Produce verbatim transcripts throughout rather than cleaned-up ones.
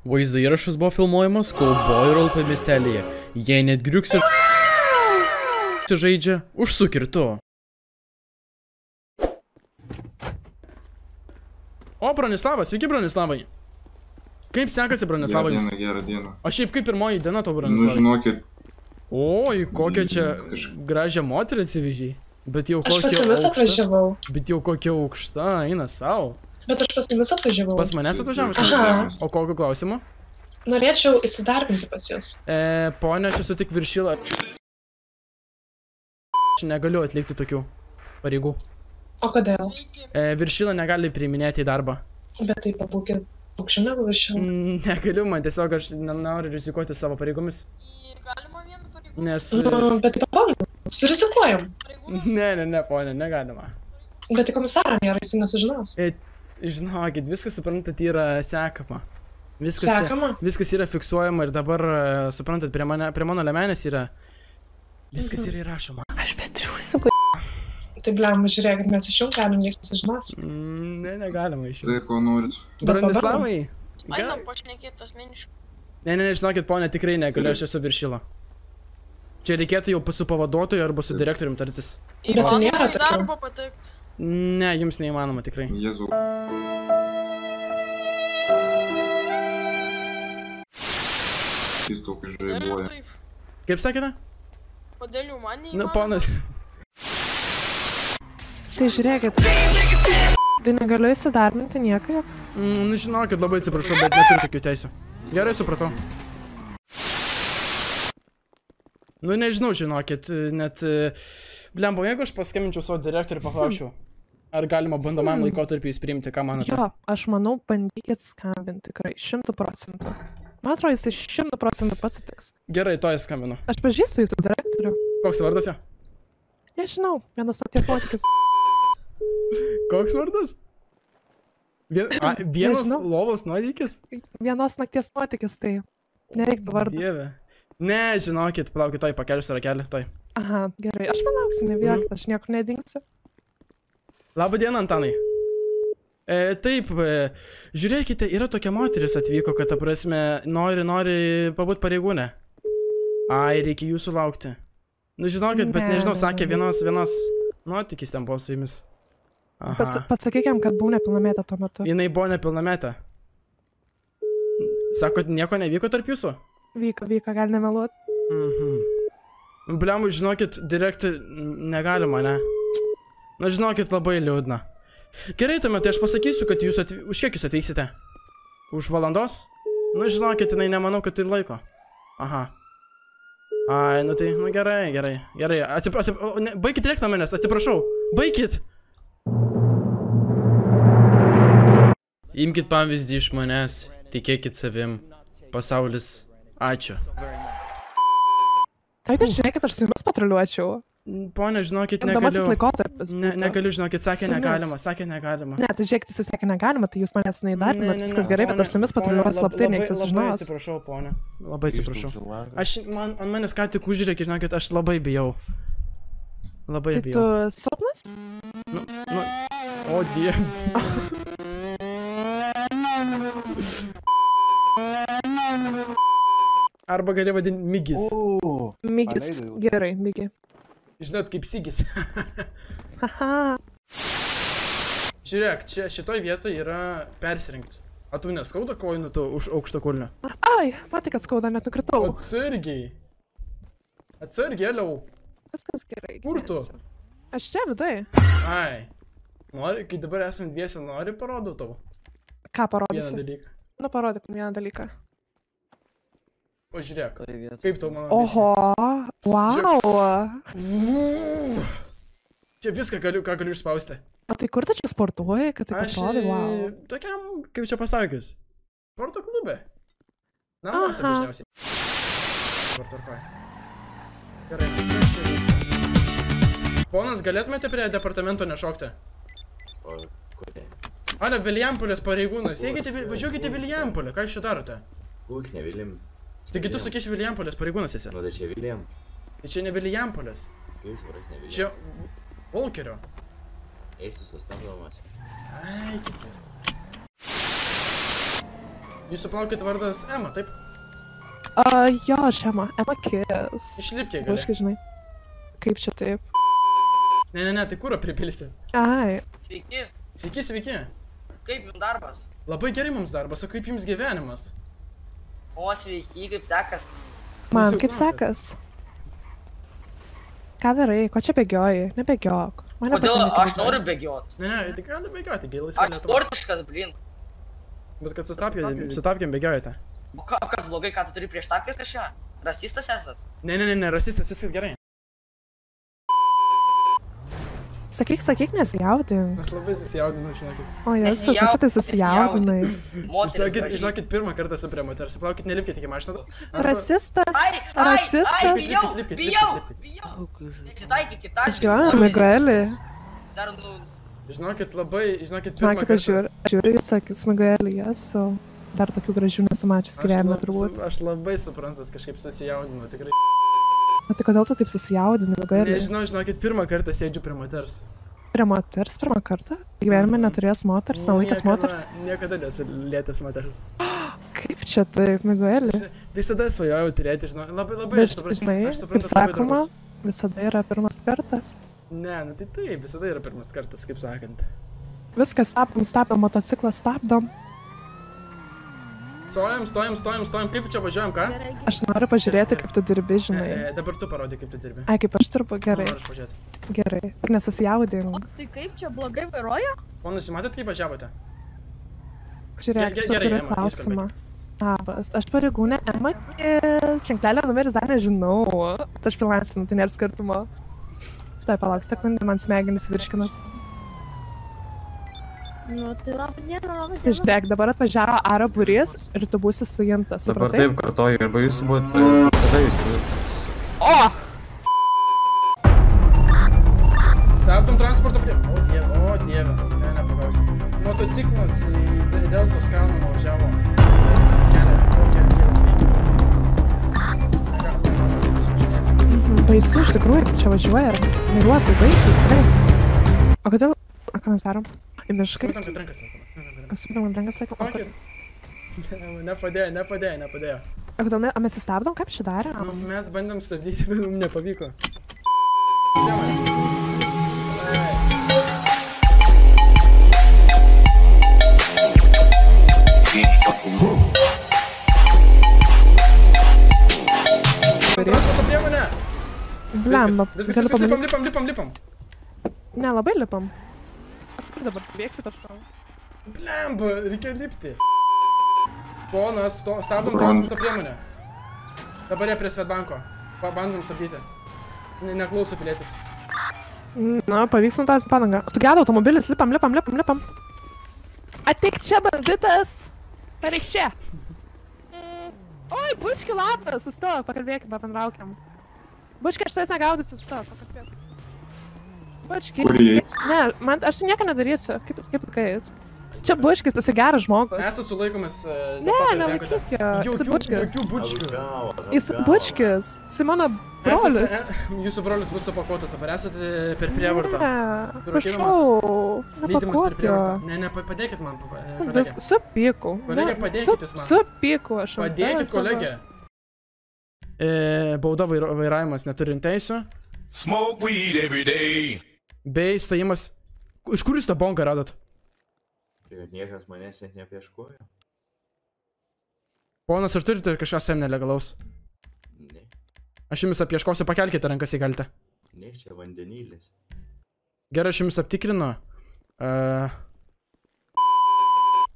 Vaizdo įrašas buvo filmuojamas Kaubojurp miestelėje. Jei net griuks ir žaidžia, užsuk ir tu. O, Bronislavas, sveiki, Bronislavai. Kaip sekasi, Bronislavai? Gerą dieną, gerą dieną. O šiaip kaip pirmoji diena to, Bronislavai? Nu, žinokit. Oi, kokią čia gražią moterį atsivežiai. Bet jau kokia aukšta. Aš pas jumis atvažiavau. Bet jau kokia aukšta, eina savo. Bet aš pas jumis atvažiavau. Pas manęs atvažiavau? O kokiu klausimu? Norėčiau įsidarbinti pas jūs. E, ponia, aš esu tik viršila. Aš negaliu atlikti tokių pareigų. O kodėl? E, viršila negali priiminėti į darbą. Bet tai pabūkit aukščiau negu viršila. Negaliu, man tiesiog aš nenoriu rizikuoti savo pareigomis. Galima vienu pareigūnų? Nes... Nu, bet tai pabandu, surizikuojam. Ne, ne, ne, ponė, negalima. Bet tai komisarą nėra, jis nesužinos. E, žinokit, viskas, suprantat, yra sekama. Viskas, sekama? Viskas yra fiksuojama ir dabar, suprantat, prie, mane, prie mano lemenės yra... Viskas mhm. yra įrašoma. Aš betriusiu, k***. Tai bliam, žiūrėkit, mes iš jų galim neįsiu žinos. Ne, negalima iš jų. Tai ko norit. Bronislavai? Einam pašnekėti asmeniškai. Ne, ne, ne, žinokit, ponė, tikrai negaliu, aš esu viršila. Čia reikėtų jau su pavaduotoju arba su direktorium tartis. Įmanoma į darbą patekti? Ne, jums neįmanoma tikrai. Jėzau. Jis tokį žaibuoja. Kaip sakėte? Kodėl jau man neįmanoma? Na, ponas... Tai žiūrėkit, tai negaliu įsidarbinti nieko. Nu žinokit, labai atsiprašau, bet neturiu tokių teisių. Gerai, supratau. Nu nežinau, žinokit, net... Blembo, jeigu aš paskambinčiau savo direktorių ir paklausiau, ar galima bandomam laikotarpį jūs priimti, ką manote? Jo, aš manau, bandykit skambinti tikrai, šimtų procentų. Man atrodo, jisai šimtų procentų pats atsitiks. Gerai, to jis skambinu. Aš pažįstu jūsų direktorių. Koks vardas jo? Nežinau, vienas nakties nuotykis. Koks vardas? Vien, a, vienos Nežinau. Lovos nuotykis? Vienos nakties nuotykis, tai nereiktų vardą. Dieve. Ne, žinokit, palaukit, toj pakelius yra keli, toj. Aha, gerai, aš palauksiu, nebijokit, mm. aš niekur nedingsiu. Labą dieną, Antanai. E, taip, e, žiūrėkite, yra tokia moteris atvyko, kad, ta prasme, nori, nori pabūt pareigūnė. Ai, reikia jūsų laukti. Nu, žinokit, ne. Bet nežinau, sakė vienos, vienos nuotykis ten buvo su jumis. Pas, pasakykiam, kad buvo nepilnametė tuo metu. Jinai buvo nepilnametė. Sakot, nieko nevyko tarp jūsų? Vyko, vyko, gal nemeluot. Mhm. Bliam, žinokit, direktui negalima, ne? Na, žinokit, labai liūdna. Gerai, tuomet aš pasakysiu, kad jūs atv... Už kiek jūs ateisite? Už valandos? Nu, žinokit, jinai nemanau, kad tai laiko. Aha. Ai, nu tai, nu gerai, gerai. Gerai, atsip... atsip... Ne, baikit direktą manęs, atsiprašau. Baikit! Imkit pavyzdį iš manęs, tikėkit savim. Pasaulis, ačiū. Taip, žiūrėkit, aš su jumis patruliuočiau. Pone, žinokit, negaliu. Ne, negaliu, žinokit, sakė negalima, sakė negalima. Ne, tai žiūrėkit, jis sakė negalima, tai jūs manęs neįdarbinat, viskas gerai, bet aš su jumis patruliuosiu slaptai ir niekas nesužinos. Labai atsiprašau, ponė. Labai atsiprašau. Aš, man, ant manęs ką tik užžiūrėkit, žinokit, aš labai bijau. Labai bijau. Tai tu silpnas? Nu, nu, o dieve. Arba gali vadinti Migis. Uuu. Migis. Gerai, Migi. Žinot, kaip Sigis. Haha. Žiūrėk, čia šitoj vietoj yra persirinkti. A tu neskauda kojų tu už aukštą kulnę? Ai, matai, kad skauda, net nukritau. Atsargiai. Atsargiai, liau. Viskas gerai. Kur tu? Aš čia vidai. Ai. Nori, kai dabar esam dviesi, nori parodau tau. Ką parodysi? Vieną dalyką. Nu, parodyk vieną dalyką. O žiūrėk, kaip tau mano viskas? Oho, wow! Čia viską, ką galiu išspausti. O tai kur tu čia sportuoji, kad tai pasirodai, wow? Aš tokiam, kaip čia pasakius, sporto klube. Namuose dažniausiai. Sportarkoji. Gerai. Ponas, galėtumėte prie departamento nešokti? O, kodėl? Ale, Vilijampolės pareigūnas, važiuokite Vilijampolę, ką jūs čia darote? Uk, ne Vilim. Taigi tu sakyš Vilijampolės pareigūnas esi? Nu, tai čia Vilijam. Tai čia ne Vilijampolės. Kaip svaras ne Vilijam? Čia... Volkerio. Eisi sustabdomas. Ai, kaip... Jūs suplaukit vardas Ema, taip? Uh, jo, aš Ema. Ema Kiss. Išlipkiai gali. Vaškai, žinai. Kaip čia taip? Ne, ne, ne, tai kūro pripilsi. Ai. Sveiki. Sveiki, sveiki. Kaip jums darbas? Labai gerai mums darbas, o kaip jums gyvenimas? O, sveiki, kaip sekas? Man, kaip sekas? Ką darai? Ko čia bėgioji? Nebėgiok. Kodėl? Aš noriu bėgiot. Ne, ne, tik noriu bėgioti, gėlai. Aš sportiškas, blin. Bet kad su tapkėm bėgiojate. O kas blogai, ką tu turi prieš tapkės aš ją? Rasistas esat? Ne, ne, ne, rasistas, viskas gerai. Sakyk, sakyk, nesijaudink. Aš labai susijaudinau, žinokit. O jesu, tu šitai susijaudinai. Žinokit, pirmą kartą esu prie moters. Plaukit, nelipkit iki mašiną. Rasistas, rasistas. Ai, ai, bijau, bijau, bijau. Nesitaikykit, aš jau. Žinokit, Migueli. Dar nu... Žinokit, labai, žinokit, pirmą kartą... Žinokit, aš žiūriu, jūs sakys, Migueli, jesu. Dar tokių gražių nesumačius gyvenime, turbūt. Aš labai suprantat, kažkaip susijaudinau, tikrai. O tai kodėl tu taip susijaudini, Migueli? Nežinau, žinokit, pirmą kartą sėdžiu prie moters. Prie moters pirmą kartą? Gyvenime neturėjęs moters, nelaikęs moters? Niekada nesu lėtęs moters. Kaip čia taip, Migueli? Visada svajojau turėti, žinau, labai, labai, aš suprantu. Žinai, kaip sakoma, visada yra pirmas kartas. Ne, nu tai taip, visada yra pirmas kartas, kaip sakant. Viskas stabdom, stabdom, motociklą stabdom. Stojam, stojam, stojam, stojam, kaip čia važiuojam, ką? Aš noriu pažiūrėti, kaip tu dirbi, žinai. E, e, dabar tu parodyk, kaip tu dirbi. Ai, kaip aš dirbu, gerai. Noriu aš pažiūrėti. Gerai, nesusijaudinu. O tai kaip čia blogai vairuoja? O nusimatėt, kaip važiavote? Žiūrėk, tu turi klausimą. Labas, aš pareigūnė Ema, čianklelio numeris dar nežinau. Aš filansinu, tai nėra skirtumo. Toj palauk, sekundė, man smegenis virškinas. Nu, tai labai diena, labai diena. Tai žiūrėk, dabar atvažiavo Aro būrys ir tu būsi suimtas, supratai? Dabar taip kartoju, arba jūs būt... Kada jūs būt... O! Stabdom transporto prie... O dieve, o dieve, ne, nepagausim. Motociklas į Deltos kalną nuvažiavo. Kelia, o kelia, kelia, sveiki. Baisu, iš tikrųjų, čia važiuoja. Miruotų, baisu, tikrai. O kodėl... O ką mes darom? Į miškais? Supratau, kad rankas laikom. Supratau, kad rankas laikom. Paukit. Nepadėjo, nepadėjo, nepadėjo. O kodėl mes įstabdom? Kaip šį darė? Mes bandėm stabdyti, bet mums nepavyko. Transporto priemonė! Blemba. Viskas, viskas, lipam, lipam, lipam, lipam. Ne, labai lipam. Kur dabar bėgsit aš tau? Blemba, reikia lipti. Ponas, stabdom transporto priemonę. Dabar jie prie Svedbanko. Bandom stabdyti. Neklauso pilietis. Na, pavyksim tą padangą. Sugedo automobilis, lipam, lipam, lipam, lipam. Ateik čia, banditas. Pareik čia. Oi, bučki, labas, sustok, pakalbėkim, pabendraukiam. Bučki, aš tais negaudysiu, sustok, pakalbėkim. Bučki. Kur jai? Ne, aš nieko nedarysiu. Kaip tu kais? Čia bučkis, tas geras žmogus. Esu sulaikomas... Ne, nelaikyk jo. Jis bučkis. Jokių bučkių. Jis bučkis. Jis mano brolis. Jūsų brolis bus supakuotas. Dabar esate per prievartą. Ne, prašau. Nepakokio. Ne, ne, padėkit man. Supykau. Kolegė, padėkit jūs man. Supykau aš. Padėkit, kolegė. Bauda vairavimas neturint teisių. Smoke weed every day. Bei stojimas... Iš kur jūs tą bonką radot? Tai kad niekas manęs net neapieškojo. Ponas, ar turite kažką sem nelegalaus? Ne. Aš jumis apieškosiu, pakelkite rankas į galtę. Ne, čia vandenylės. Gerai, aš jumis aptikrinu.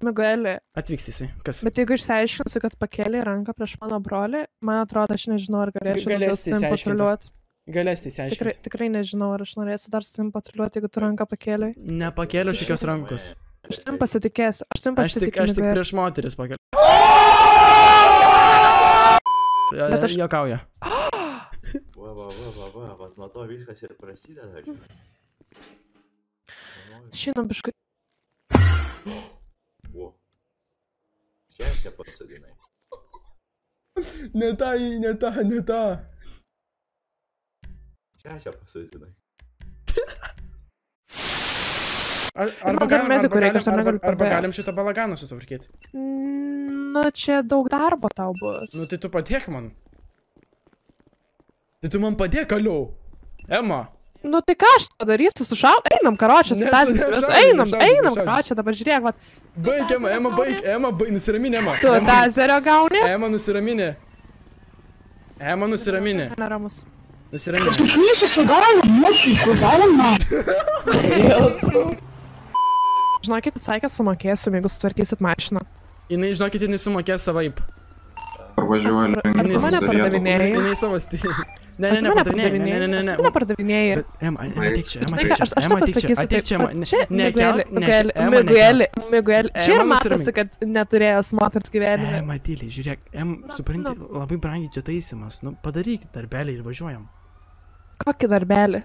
Migueli. Atvyks jisai, kas? Bet jeigu išsiaiškinsiu, kad pakeliai ranką prieš mano brolį, man atrodo, aš nežinau, ar galėčiau dėl su jums patruliuoti. Galės teisiaiškinti. Tikrai nežinau, ar aš norėsiu dar su tavim patruliuoti, jeigu tu ranką pakėliai. Nepakėliau šikios rankus. Aš tavim pasitikėsiu, aš tavim pasitikėsiu. Aš tik prieš moteris pakėliau. Bet aš... Jokauja. Va, va, va, va, va, nuo to viskas ir prasideda, žinai. Šiandien biškai... O. Čia čia pasodinai. Ne ta, ne ta, ne ta. Čia čia pasodinai. Ar, arba, galim, medikų, arba, galim, arba, arba galim šitą balaganą susitvarkyti. Nu, čia daug darbo tau bus. Nu, tai tu padėk man. Tai tu man padėk, aliau. Ema. Nu, tai ką aš padarysiu, sušau... Einam, karočią, sutasis vis. Einam, einam, karočią, dabar žiūrėk, vat. Baik, Ema, Ema, baik, Ema, baik, nusiraminė, Ema. Tu tazerio gauni? Ema, nusiraminė. Ema, nusiraminė. Neramus. Nusiraminė. Tu knyšiu sudarau mūsų, galima. Jėlcu. Žinokit, visai, kad sumokėsim, jeigu sutvarkysit mašiną. Jinai, žinokit, jinai sumokės savaip. Parvažiuoja lengvus serietų. Jinai savo stilių. Ne, ne, ne, pardavinėjai. Ne, ne, pardavinėjai. Ema, ateik čia, Ema, ateik čia. Aš tau pasakysiu, ateik čia, Ema. Čia, Migueli, Migueli, Migueli. Čia ir matosi, kad neturėjęs moters gyvenime. Ema, tyliai, žiūrėk, Ema, supranti, labai brangiai čia taisimas. Nu, padaryk darbelį ir važiuojam. Kokį darbelį?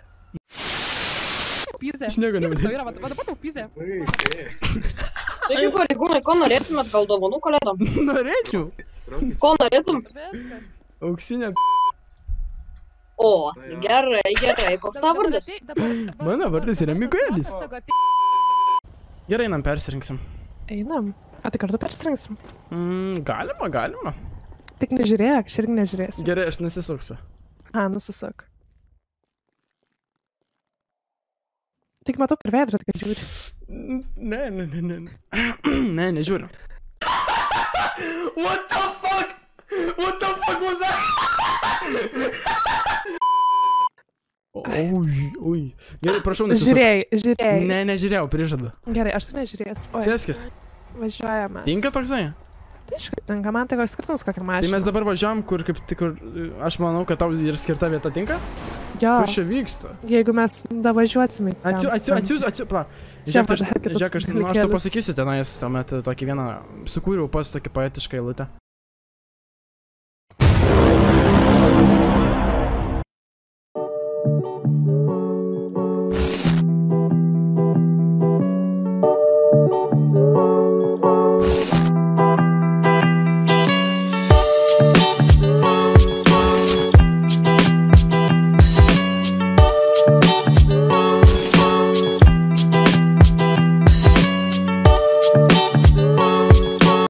Pizė. Aš nieko nevalysiu. Va dabar tau pizė. Taigi, pareigūnai, ko norėtumėt gal dovanų kolegom? Norėčiau. Ko norėtum? Auksinė p***. O, gerai, gerai. Koks tavo vardas? Mano vardas yra Miguelis. Gerai, einam, persirinksim. Einam? A, tai kartu persirinksim? Galima, galima. Tik nežiūrėk, aš irgi nežiūrėsiu. Gerai, aš nusisuksiu. A, nusisuk. Tik matau per veidrą, kad žiūri. Ne, ne, ne, ne. Ne, nežiūriu. What the fuck? What the fuck was that? Oi, oi. Gerai, prašau, nesusuk. Žiūrėjai, žiūrėjai. Ne, nežiūrėjau, prižadu. Gerai, aš tu nežiūrėjęs. Sėskis. Važiuojame. Tinka toksai? Tai iškaip tinka, man tai koks skirtumas kokią mašiną. Tai mes dabar važiuojam, kur kaip tik, aš manau, kad tau ir skirta vieta tinka? Jo. Kur čia vyksta? Jeigu mes davažiuosim į ten... Atsiu, atsiu, atsiu, atsiu, pla. Žiūrėk, aš tau pasakysiu tenais, tuomet tokį vieną sukūriau pas tokį poetišką eilutę.